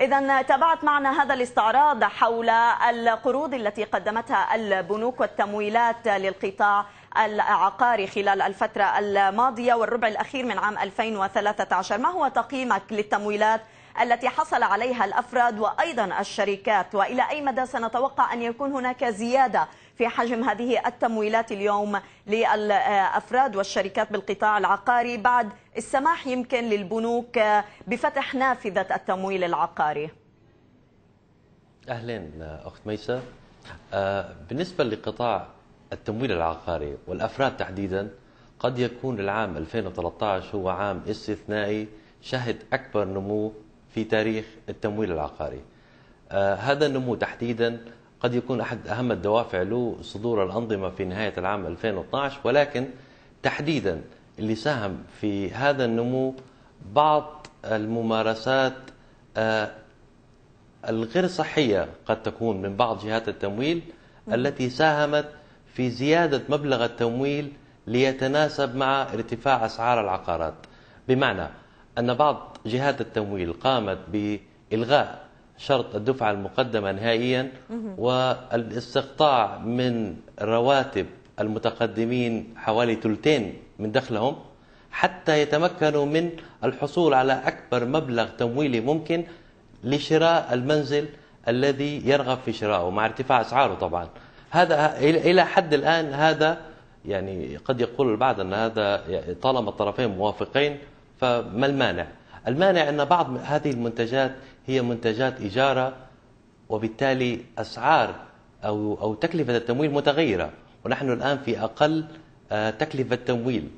إذا تابعت معنا هذا الاستعراض حول القروض التي قدمتها البنوك والتمويلات للقطاع العقاري خلال الفترة الماضية والربع الأخير من عام 2013. ما هو تقييمك للتمويلات التي حصل عليها الأفراد وأيضا الشركات، وإلى أي مدى سنتوقع أن يكون هناك زيادة في حجم هذه التمويلات اليوم للأفراد والشركات بالقطاع العقاري بعد السماح يمكن للبنوك بفتح نافذة التمويل العقاري؟ أهلا أخت ميسة. بالنسبة لقطاع التمويل العقاري والأفراد تحديدا، قد يكون العام 2013 هو عام استثنائي شهد أكبر نمو في تاريخ التمويل العقاري. هذا النمو تحديدا قد يكون أحد أهم الدوافع له صدور الأنظمة في نهاية العام 2012، ولكن تحديدا اللي ساهم في هذا النمو بعض الممارسات الغير صحية قد تكون من بعض جهات التمويل التي ساهمت في زيادة مبلغ التمويل ليتناسب مع ارتفاع أسعار العقارات. بمعنى أن بعض جهات التمويل قامت بإلغاء شرط الدفعة المقدمة نهائيا والاستقطاع من رواتب المتقدمين حوالي ثلثين من دخلهم حتى يتمكنوا من الحصول على أكبر مبلغ تمويلي ممكن لشراء المنزل الذي يرغب في شرائه مع ارتفاع أسعاره. طبعا هذا إلى حد الآن هذا يعني قد يقول البعض أن هذا طالما الطرفين موافقين فما المانع؟ المانع أن بعض هذه المنتجات هي منتجات إجارة، وبالتالي أسعار أو تكلفة التمويل متغيرة، ونحن الآن في أقل تكلفة تمويل.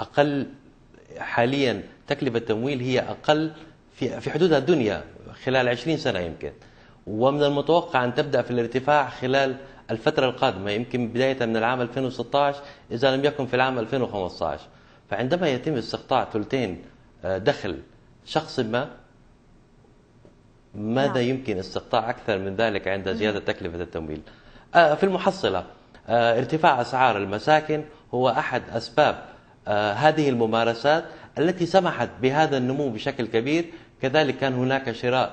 أقل حاليا تكلفة تمويل هي أقل في حدود الدنيا خلال 20 سنة يمكن، ومن المتوقع أن تبدأ في الارتفاع خلال الفترة القادمة يمكن بداية من العام 2016 إذا لم يكن في العام 2015. فعندما يتم استقطاع ثلثين دخل شخص ماذا يمكن استقطاع أكثر من ذلك عند زيادة تكلفة التمويل؟ في المحصلة ارتفاع أسعار المساكن هو أحد أسباب هذه الممارسات التي سمحت بهذا النمو بشكل كبير. كذلك كان هناك شراء،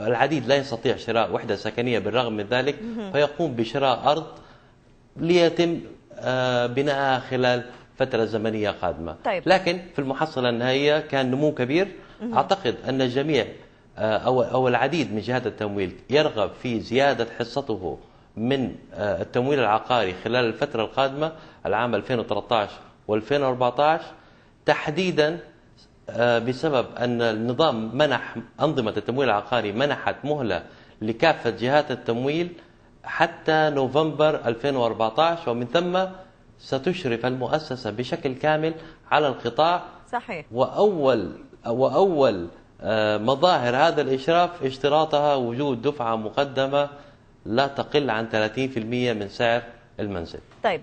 العديد لا يستطيع شراء وحدة سكنية بالرغم من ذلك فيقوم بشراء أرض ليتم بناءها خلال فترة زمنية قادمة. طيب. لكن في المحصلة النهائية كان نمو كبير. أعتقد أن الجميع أو العديد من جهات التمويل يرغب في زيادة حصته من التمويل العقاري خلال الفترة القادمة العام 2013 و2014 تحديدا بسبب أن النظام منح أنظمة التمويل العقاري منحت مهلة لكافة جهات التمويل حتى نوفمبر 2014، ومن ثم ستشرف المؤسسة بشكل كامل على القطاع. صحيح. وأول مظاهر هذا الإشراف اشتراطها وجود دفعة مقدمة لا تقل عن 30% من سعر المنزل. طيب،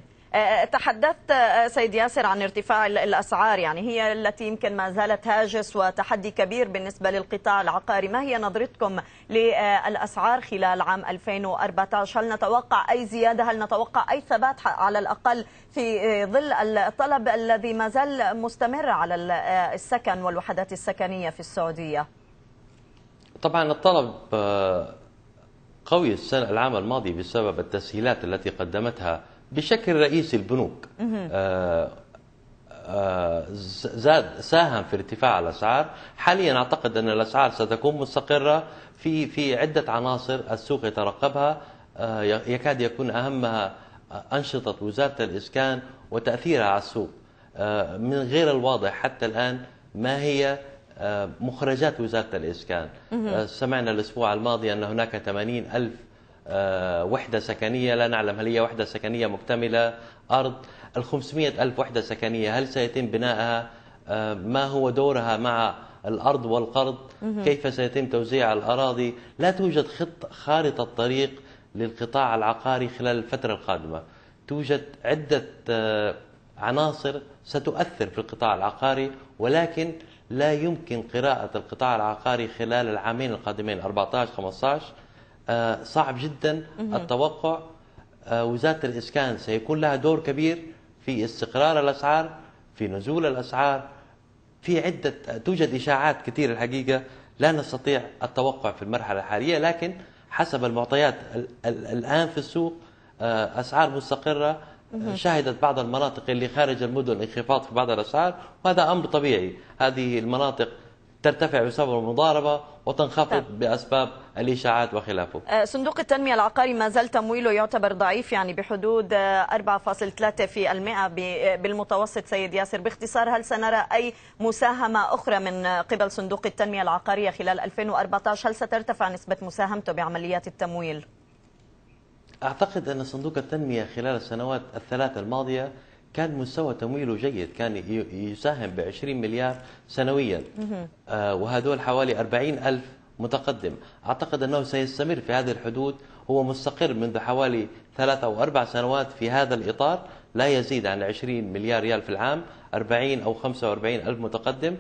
تحدثت سيد ياسر عن ارتفاع الأسعار، يعني هي التي يمكن ما زالت هاجس وتحدي كبير بالنسبة للقطاع العقاري. ما هي نظرتكم للأسعار خلال عام 2014؟ هل نتوقع أي زيادة؟ هل نتوقع أي ثبات على الأقل في ظل الطلب الذي ما زال مستمر على السكن والوحدات السكنية في السعودية؟ طبعا الطلب قوي السنة العام الماضي بسبب التسهيلات التي قدمتها بشكل رئيسي البنوك. ساهم في ارتفاع الأسعار. حاليا أعتقد أن الأسعار ستكون مستقرة في عدة عناصر السوق يترقبها، يكاد يكون أهمها أنشطة وزارة الإسكان وتأثيرها على السوق. من غير الواضح حتى الآن ما هي مخرجات وزارة الإسكان. سمعنا الأسبوع الماضي أن هناك 80,000 وحدة سكنية لا نعلم هل هي وحدة سكنية مكتملة أرض. 500,000 وحدة سكنية هل سيتم بنائها؟ ما هو دورها مع الأرض والقرض؟ كيف سيتم توزيع الأراضي؟ لا توجد خارطة طريق للقطاع العقاري خلال الفترة القادمة. توجد عدة عناصر ستؤثر في القطاع العقاري، ولكن لا يمكن قراءة القطاع العقاري خلال العامين القادمين 14-15. صعب جدا التوقع. وزارة الإسكان سيكون لها دور كبير في استقرار الأسعار، في نزول الأسعار، في عدة توجد إشاعات كثير الحقيقة لا نستطيع التوقع في المرحلة الحالية، لكن حسب المعطيات الآن في السوق أسعار مستقرة. شهدت بعض المناطق اللي خارج المدن انخفاض في بعض الأسعار، وهذا أمر طبيعي. هذه المناطق ترتفع بسبب المضاربة وتنخفض بأسباب الإشاعات وخلافه. صندوق التنمية العقاري ما زال تمويله يعتبر ضعيف، يعني بحدود 4.3% بالمتوسط. سيد ياسر، باختصار، هل سنرى أي مساهمة أخرى من قبل صندوق التنمية العقارية خلال 2014؟ هل سترتفع نسبة مساهمته بعمليات التمويل؟ أعتقد أن صندوق التنمية خلال السنوات الثلاثة الماضية كان مستوى تمويله جيد، كان يساهم ب 20 مليار سنويا، وهذول حوالي 40,000 متقدم. أعتقد أنه سيستمر في هذه الحدود، هو مستقر منذ حوالي 3 أو 4 سنوات في هذا الإطار، لا يزيد عن 20 مليار ريال في العام، 40 أو 45,000 متقدم.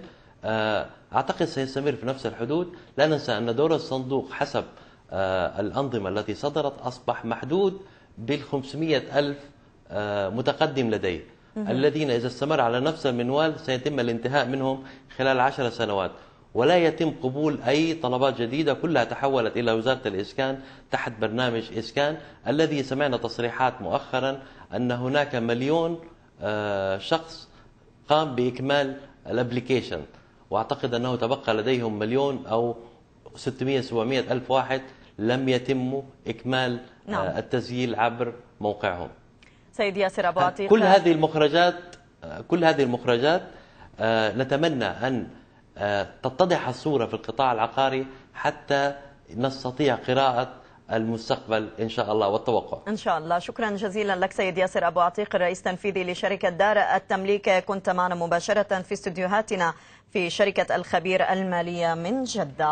أعتقد سيستمر في نفس الحدود. لا ننسى أن دور الصندوق حسب الأنظمة التي صدرت أصبح محدود بال 500,000 متقدم لديه، الذين إذا استمر على نفس المنوال سيتم الانتهاء منهم خلال 10 سنوات، ولا يتم قبول أي طلبات جديدة، كلها تحولت إلى وزارة الإسكان تحت برنامج إسكان، الذي سمعنا تصريحات مؤخرا أن هناك 1 مليون شخص قام بإكمال الابليكيشن، وأعتقد أنه تبقى لديهم 1 مليون أو 600-700 ألف واحد لم يتم إكمال التسجيل عبر موقعهم. سيد ياسر أبو عتيق، كل هذه المخرجات نتمنى أن تتضح الصورة في القطاع العقاري حتى نستطيع قراءة المستقبل إن شاء الله والتوقع إن شاء الله. شكرا جزيلا لك سيد ياسر أبو عتيق، الرئيس التنفيذي لشركة دار التمليك، كنت معنا مباشرة في استديوهاتنا في شركة الخبير المالية من جدة.